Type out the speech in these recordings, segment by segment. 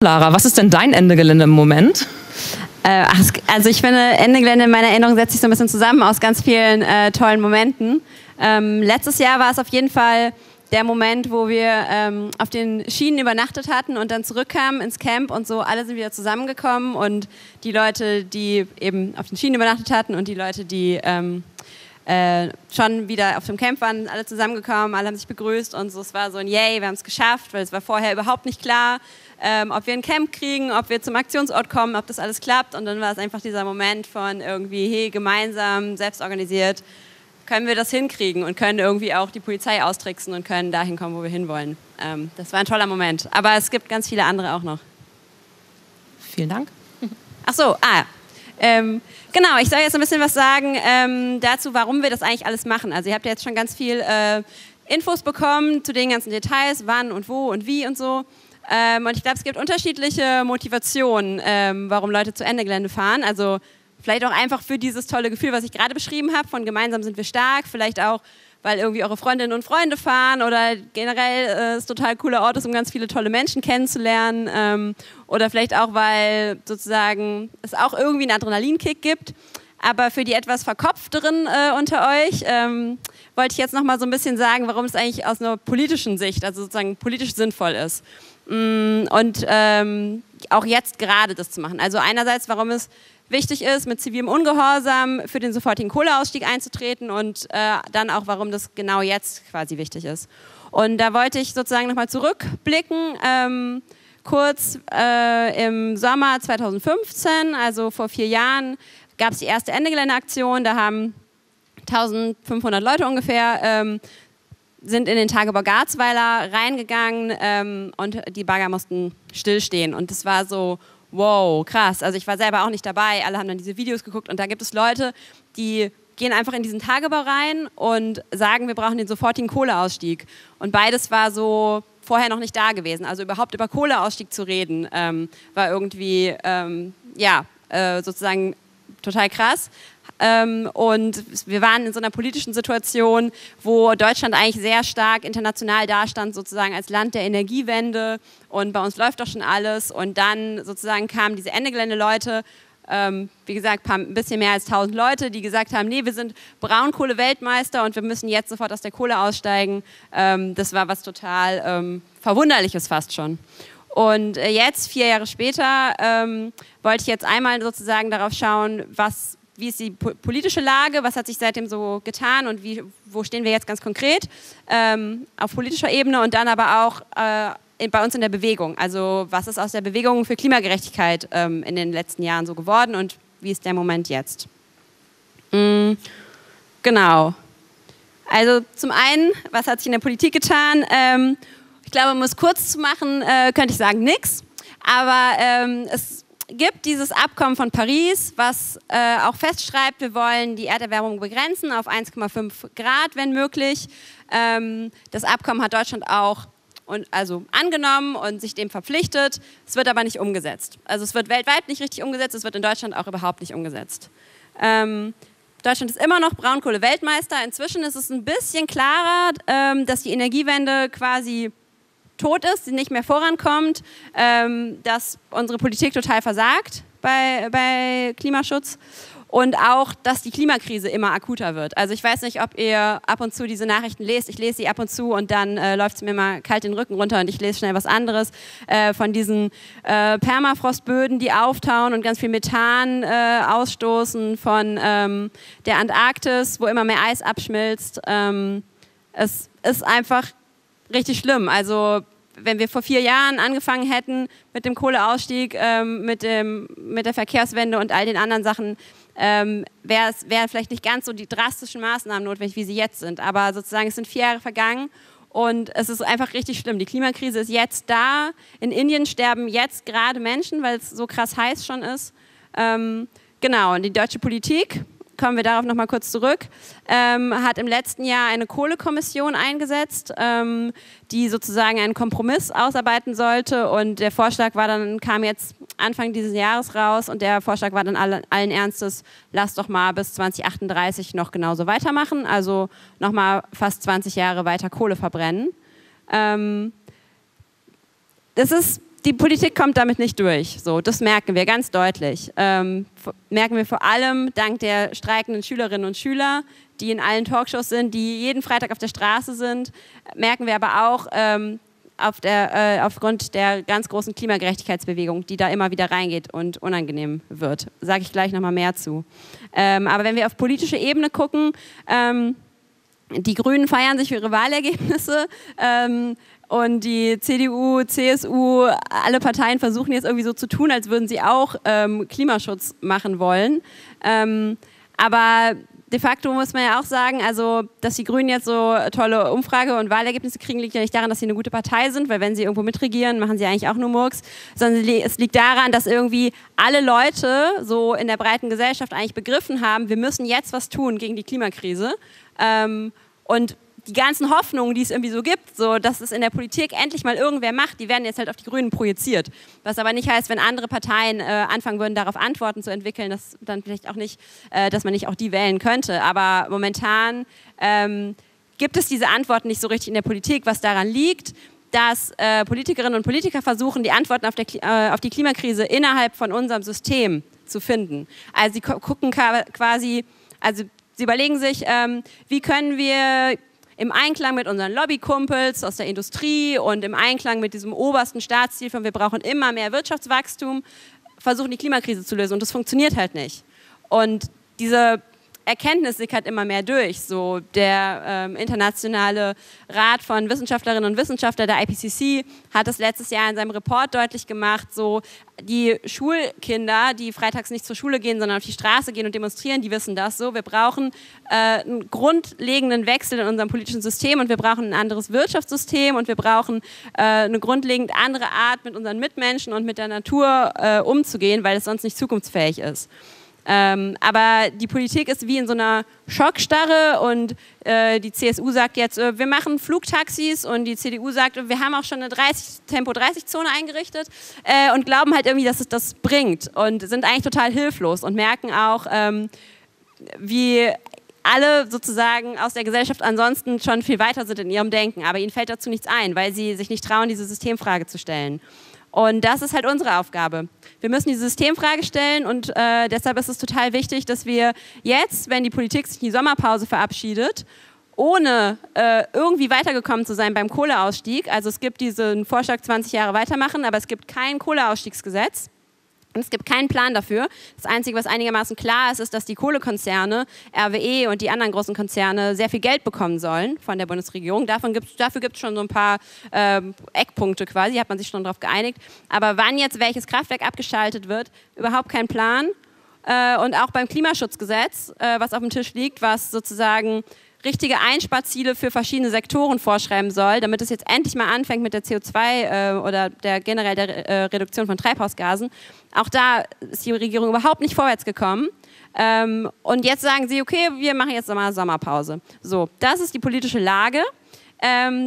Lara, was ist denn dein Ende Gelände im Moment? Also ich finde, Ende Gelände in meiner Erinnerung setzt sich so ein bisschen zusammen aus ganz vielen tollen Momenten. Letztes Jahr war es auf jeden Fall der Moment, wo wir auf den Schienen übernachtet hatten und dann zurückkamen ins Camp und so, alle sind wieder zusammengekommen und die Leute, die eben auf den Schienen übernachtet hatten und die Leute, die schon wieder auf dem Camp waren, alle zusammengekommen, alle haben sich begrüßt und so. Es war so ein Yay, wir haben es geschafft, weil es war vorher überhaupt nicht klar, ob wir ein Camp kriegen, ob wir zum Aktionsort kommen, ob das alles klappt. Und dann war es einfach dieser Moment von irgendwie, hey, gemeinsam, selbst organisiert, können wir das hinkriegen und können irgendwie auch die Polizei austricksen und können dahin kommen, wo wir hinwollen. Das war ein toller Moment. Aber es gibt ganz viele andere auch noch. Vielen Dank. Ach so, genau, ich soll jetzt ein bisschen was sagen dazu, warum wir das eigentlich alles machen. Also ihr habt ja jetzt schon ganz viel Infos bekommen zu den ganzen Details, wann und wo und wie und so. Und ich glaube, es gibt unterschiedliche Motivationen, warum Leute zu Ende Gelände fahren. Also vielleicht auch einfach für dieses tolle Gefühl, was ich gerade beschrieben habe, von gemeinsam sind wir stark. Vielleicht auch, weil irgendwie eure Freundinnen und Freunde fahren oder generell es total cooler Ort ist, um ganz viele tolle Menschen kennenzulernen. Oder vielleicht auch, weil sozusagen es auch irgendwie einen Adrenalinkick gibt. Aber für die etwas Verkopfteren unter euch wollte ich jetzt noch mal so ein bisschen sagen, warum es eigentlich aus einer politischen Sicht, also sozusagen politisch sinnvoll ist. Und auch jetzt gerade das zu machen. Also einerseits, warum es wichtig ist, mit zivilem Ungehorsam für den sofortigen Kohleausstieg einzutreten und dann auch, warum das genau jetzt quasi wichtig ist. Und da wollte ich sozusagen nochmal zurückblicken, kurz im Sommer 2015, also vor 4 Jahren, gab es die erste Ende Gelände-Aktion, da haben 1500 Leute ungefähr sind in den Tagebau Garzweiler reingegangen und die Bagger mussten stillstehen und das war so, wow, krass. Also ich war selber auch nicht dabei, alle haben dann diese Videos geguckt und da gibt es Leute, die gehen einfach in diesen Tagebau rein und sagen, wir brauchen den sofortigen Kohleausstieg. Und beides war so vorher noch nicht da gewesen. Also überhaupt über Kohleausstieg zu reden, war irgendwie, sozusagen total krass. Und wir waren in so einer politischen Situation, wo Deutschland eigentlich sehr stark international dastand, sozusagen als Land der Energiewende und bei uns läuft doch schon alles und dann sozusagen kamen diese Ende Gelände-Leute, wie gesagt, ein bisschen mehr als 1000 Leute, die gesagt haben, nee, wir sind Braunkohle-Weltmeister und wir müssen jetzt sofort aus der Kohle aussteigen. Das war was total Verwunderliches fast schon. Und jetzt, 4 Jahre später, wollte ich jetzt einmal sozusagen darauf schauen, wie ist die politische Lage, was hat sich seitdem so getan und wo stehen wir jetzt ganz konkret auf politischer Ebene und dann aber auch bei uns in der Bewegung. Also was ist aus der Bewegung für Klimagerechtigkeit in den letzten Jahren so geworden und wie ist der Moment jetzt? Genau. Also zum einen, was hat sich in der Politik getan? Ich glaube, um es kurz zu machen, könnte ich sagen, nix. Aber es gibt dieses Abkommen von Paris, was auch festschreibt, wir wollen die Erderwärmung begrenzen auf 1,5 Grad, wenn möglich. Das Abkommen hat Deutschland auch angenommen und sich dem verpflichtet. Es wird aber nicht umgesetzt. Also es wird weltweit nicht richtig umgesetzt, es wird in Deutschland auch überhaupt nicht umgesetzt. Deutschland ist immer noch Braunkohle-Weltmeister. Inzwischen ist es ein bisschen klarer, dass die Energiewende quasi tot ist, die nicht mehr vorankommt, dass unsere Politik total versagt bei Klimaschutz und auch, dass die Klimakrise immer akuter wird. Also ich weiß nicht, ob ihr ab und zu diese Nachrichten lest. Ich lese sie ab und zu und dann läuft es mir mal kalt den Rücken runter und ich lese schnell was anderes von diesen Permafrostböden, die auftauen und ganz viel Methan ausstoßen, von der Antarktis, wo immer mehr Eis abschmilzt. Es ist einfach richtig schlimm. Also wenn wir vor 4 Jahren angefangen hätten mit dem Kohleausstieg, mit der Verkehrswende und all den anderen Sachen, wären vielleicht nicht ganz so die drastischen Maßnahmen notwendig, wie sie jetzt sind. Aber sozusagen, es sind 4 Jahre vergangen und es ist einfach richtig schlimm. Die Klimakrise ist jetzt da. In Indien sterben jetzt gerade Menschen, weil es so krass heiß schon ist. Genau, und die deutsche Politik, kommen wir darauf nochmal kurz zurück, hat im letzten Jahr eine Kohlekommission eingesetzt, die sozusagen einen Kompromiss ausarbeiten sollte und der Vorschlag war dann, kam jetzt Anfang dieses Jahres raus und der Vorschlag war dann allen Ernstes, lasst doch mal bis 2038 noch genauso weitermachen, also nochmal fast 20 Jahre weiter Kohle verbrennen. Das ist die Politik kommt damit nicht durch. So, das merken wir ganz deutlich. Merken wir vor allem dank der streikenden Schülerinnen und Schüler, die in allen Talkshows sind, die jeden Freitag auf der Straße sind. Merken wir aber auch aufgrund der ganz großen Klimagerechtigkeitsbewegung, die da immer wieder reingeht und unangenehm wird. Sage ich gleich nochmal mehr zu. Aber wenn wir auf politische Ebene gucken, die Grünen feiern sich für ihre Wahlergebnisse und die CDU, CSU, alle Parteien versuchen jetzt irgendwie so zu tun, als würden sie auch Klimaschutz machen wollen. Aber de facto muss man ja auch sagen, also, dass die Grünen jetzt so tolle Umfrage- und Wahlergebnisse kriegen, liegt ja nicht daran, dass sie eine gute Partei sind, weil wenn sie irgendwo mitregieren, machen sie eigentlich auch nur Murks, sondern es liegt daran, dass irgendwie alle Leute so in der breiten Gesellschaft eigentlich begriffen haben, wir müssen jetzt was tun gegen die Klimakrise. Und die ganzen Hoffnungen, die es irgendwie so gibt, so, dass es in der Politik endlich mal irgendwer macht, die werden jetzt halt auf die Grünen projiziert. Was aber nicht heißt, wenn andere Parteien anfangen würden, darauf Antworten zu entwickeln, dass dann vielleicht auch nicht, dass man nicht auch die wählen könnte. Aber momentan gibt es diese Antworten nicht so richtig in der Politik, was daran liegt, dass Politikerinnen und Politiker versuchen, die Antworten auf die Klimakrise innerhalb von unserem System zu finden. Also sie gucken quasi, also sie überlegen sich, wie können wir im Einklang mit unseren Lobbykumpels aus der Industrie und im Einklang mit diesem obersten Staatsziel von wir brauchen immer mehr Wirtschaftswachstum, versuchen die Klimakrise zu lösen. Und das funktioniert halt nicht. Und diese Erkenntnis sickert immer mehr durch. So der internationale Rat von Wissenschaftlerinnen und Wissenschaftlern, der IPCC, hat das letztes Jahr in seinem Report deutlich gemacht, so die Schulkinder, die freitags nicht zur Schule gehen, sondern auf die Straße gehen und demonstrieren, die wissen das so. Wir brauchen einen grundlegenden Wechsel in unserem politischen System und wir brauchen ein anderes Wirtschaftssystem und wir brauchen eine grundlegend andere Art, mit unseren Mitmenschen und mit der Natur umzugehen, weil es sonst nicht zukunftsfähig ist. Aber die Politik ist wie in so einer Schockstarre und die CSU sagt jetzt, wir machen Flugtaxis und die CDU sagt, wir haben auch schon eine Tempo-30-Zone eingerichtet und glauben halt irgendwie, dass es das bringt und sind eigentlich total hilflos und merken auch, wie alle sozusagen aus der Gesellschaft ansonsten schon viel weiter sind in ihrem Denken, aber ihnen fällt dazu nichts ein, weil sie sich nicht trauen, diese Systemfrage zu stellen. Und das ist halt unsere Aufgabe. Wir müssen diese Systemfrage stellen und deshalb ist es total wichtig, dass wir jetzt, wenn die Politik sich in die Sommerpause verabschiedet, ohne irgendwie weitergekommen zu sein beim Kohleausstieg, also es gibt diesen Vorschlag 20 Jahre weitermachen, aber es gibt kein Kohleausstiegsgesetz. Und es gibt keinen Plan dafür. Das Einzige, was einigermaßen klar ist, ist, dass die Kohlekonzerne, RWE und die anderen großen Konzerne sehr viel Geld bekommen sollen von der Bundesregierung. Dafür gibt es schon so ein paar Eckpunkte quasi, hat man sich schon darauf geeinigt. Aber wann jetzt welches Kraftwerk abgeschaltet wird, überhaupt kein Plan. Und auch beim Klimaschutzgesetz, was auf dem Tisch liegt, was sozusagen richtige Einsparziele für verschiedene Sektoren vorschreiben soll, damit es jetzt endlich mal anfängt mit der CO2 oder generell der Reduktion von Treibhausgasen. Auch da ist die Regierung überhaupt nicht vorwärts gekommen. Und jetzt sagen sie, okay, wir machen jetzt nochmal Sommerpause. So, das ist die politische Lage.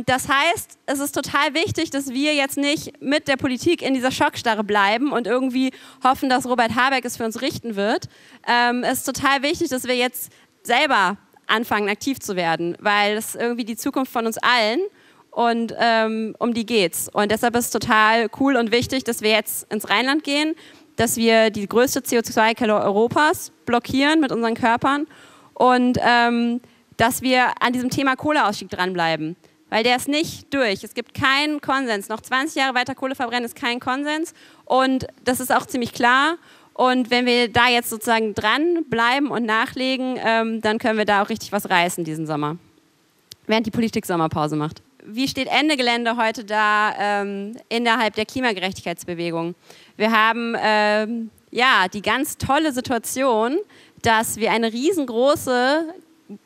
Das heißt, es ist total wichtig, dass wir jetzt nicht mit der Politik in dieser Schockstarre bleiben und irgendwie hoffen, dass Robert Habeck es für uns richten wird. Es ist total wichtig, dass wir jetzt selber anfangen, aktiv zu werden, weil das ist irgendwie die Zukunft von uns allen und um die geht's. Und deshalb ist es total cool und wichtig, dass wir jetzt ins Rheinland gehen, dass wir die größte CO2-Kelle Europas blockieren mit unseren Körpern und dass wir an diesem Thema Kohleausstieg dranbleiben, weil der ist nicht durch. Es gibt keinen Konsens. Noch 20 Jahre weiter Kohle verbrennen ist kein Konsens und das ist auch ziemlich klar. Und wenn wir da jetzt sozusagen dranbleiben und nachlegen, dann können wir da auch richtig was reißen diesen Sommer, während die Politik Sommerpause macht. Wie steht Ende Gelände heute da innerhalb der Klimagerechtigkeitsbewegung? Wir haben ja, die ganz tolle Situation, dass wir eine riesengroße,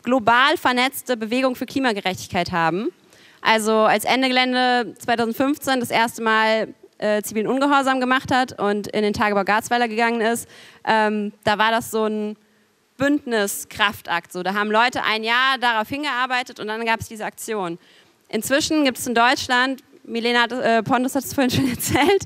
global vernetzte Bewegung für Klimagerechtigkeit haben. Also als Ende Gelände 2015 das erste Mal zivilen Ungehorsam gemacht hat und in den Tagebau Garzweiler gegangen ist, da war das so ein Bündniskraftakt. So, da haben Leute ein Jahr darauf hingearbeitet und dann gab es diese Aktion. Inzwischen gibt es in Deutschland, Milena Pontus hat es vorhin schon erzählt,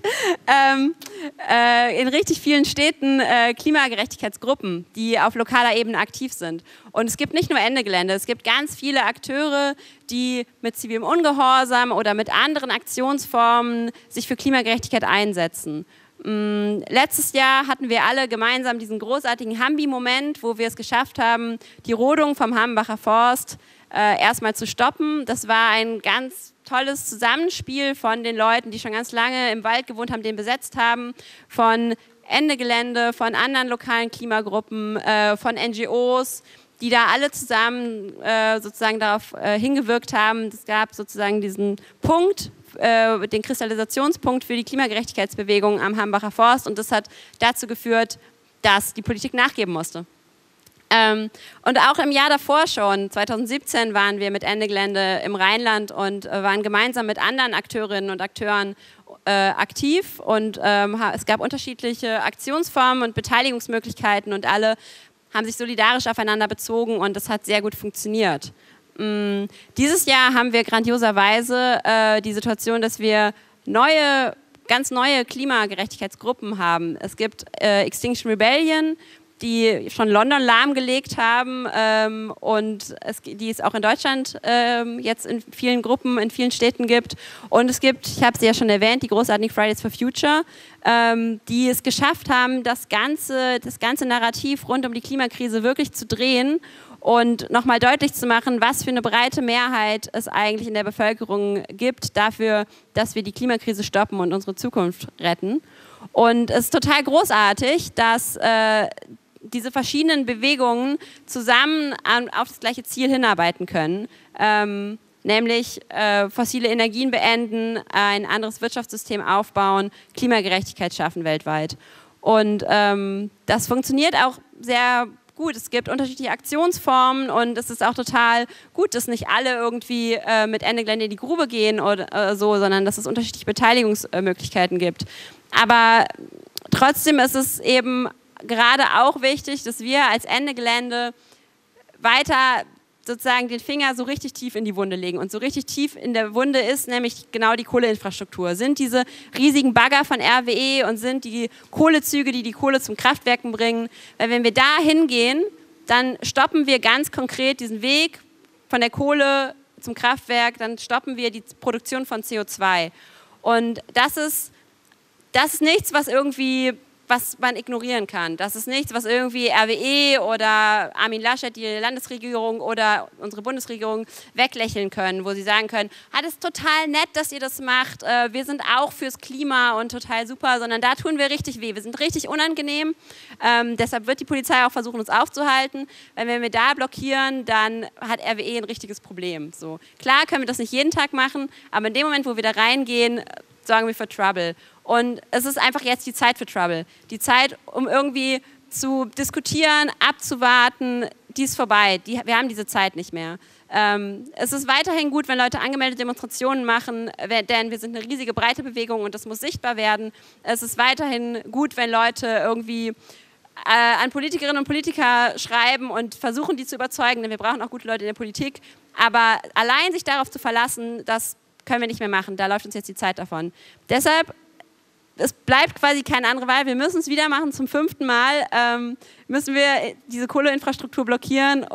in richtig vielen Städten Klimagerechtigkeitsgruppen, die auf lokaler Ebene aktiv sind. Und es gibt nicht nur Ende Gelände, es gibt ganz viele Akteure, die mit zivilem Ungehorsam oder mit anderen Aktionsformen sich für Klimagerechtigkeit einsetzen. Letztes Jahr hatten wir alle gemeinsam diesen großartigen Hambi-Moment, wo wir es geschafft haben, die Rodung vom Hambacher Forst erstmal zu stoppen. Das war ein ganz tolles Zusammenspiel von den Leuten, die schon ganz lange im Wald gewohnt haben, den besetzt haben, von Ende Gelände, von anderen lokalen Klimagruppen, von NGOs, die da alle zusammen sozusagen darauf hingewirkt haben. Es gab sozusagen diesen Punkt, den Kristallisationspunkt für die Klimagerechtigkeitsbewegung am Hambacher Forst, und das hat dazu geführt, dass die Politik nachgeben musste. Und auch im Jahr davor schon, 2017, waren wir mit Ende Gelände im Rheinland und waren gemeinsam mit anderen Akteurinnen und Akteuren aktiv, und es gab unterschiedliche Aktionsformen und Beteiligungsmöglichkeiten, und alle haben sich solidarisch aufeinander bezogen, und das hat sehr gut funktioniert. Dieses Jahr haben wir grandioserweise die Situation, dass wir ganz neue Klimagerechtigkeitsgruppen haben. Es gibt Extinction Rebellion, die schon London lahmgelegt haben, und die es auch in Deutschland jetzt in vielen Gruppen, in vielen Städten gibt. Und es gibt, ich habe sie ja schon erwähnt, die großartigen Fridays for Future, die es geschafft haben, das ganze Narrativ rund um die Klimakrise wirklich zu drehen und nochmal deutlich zu machen, was für eine breite Mehrheit es eigentlich in der Bevölkerung gibt dafür, dass wir die Klimakrise stoppen und unsere Zukunft retten. Und es ist total großartig, dass diese verschiedenen Bewegungen zusammen auf das gleiche Ziel hinarbeiten können, nämlich fossile Energien beenden, ein anderes Wirtschaftssystem aufbauen, Klimagerechtigkeit schaffen weltweit. Und das funktioniert auch sehr gut. Es gibt unterschiedliche Aktionsformen, und es ist auch total gut, dass nicht alle irgendwie mit Ende Gelände in die Grube gehen oder so, sondern dass es unterschiedliche Beteiligungsmöglichkeiten gibt. Aber trotzdem ist es eben gerade auch wichtig, dass wir als Ende Gelände weiter sozusagen den Finger so richtig tief in die Wunde legen. Und so richtig tief in der Wunde ist nämlich genau die Kohleinfrastruktur. Sind diese riesigen Bagger von RWE und sind die Kohlezüge, die die Kohle zum Kraftwerken bringen. Weil wenn wir da hingehen, dann stoppen wir ganz konkret diesen Weg von der Kohle zum Kraftwerk, dann stoppen wir die Produktion von CO2. Und das ist nichts, was man ignorieren kann. Das ist nichts, was irgendwie RWE oder Armin Laschet, die Landesregierung, oder unsere Bundesregierung weglächeln können, wo sie sagen können, ah, das ist total nett, dass ihr das macht, wir sind auch fürs Klima und total super, sondern da tun wir richtig weh, wir sind richtig unangenehm, deshalb wird die Polizei auch versuchen, uns aufzuhalten, weil wenn wir da blockieren, dann hat RWE ein richtiges Problem. So. Klar können wir das nicht jeden Tag machen, aber in dem Moment, wo wir da reingehen, sorgen wir für Trouble. Und es ist einfach jetzt die Zeit für Trouble. Die Zeit, um irgendwie zu diskutieren, abzuwarten, die ist vorbei. Wir haben diese Zeit nicht mehr. Es ist weiterhin gut, wenn Leute angemeldete Demonstrationen machen, denn wir sind eine riesige, breite Bewegung und das muss sichtbar werden. Es ist weiterhin gut, wenn Leute irgendwie an Politikerinnen und Politiker schreiben und versuchen, die zu überzeugen, denn wir brauchen auch gute Leute in der Politik. Aber allein sich darauf zu verlassen, das können wir nicht mehr machen. Da läuft uns jetzt die Zeit davon. Deshalb, es bleibt quasi keine andere Wahl. Wir müssen es wieder machen. Zum 5. Mal müssen wir diese Kohleinfrastruktur blockieren.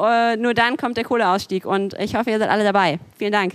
Nur dann kommt der Kohleausstieg. Und ich hoffe, ihr seid alle dabei. Vielen Dank.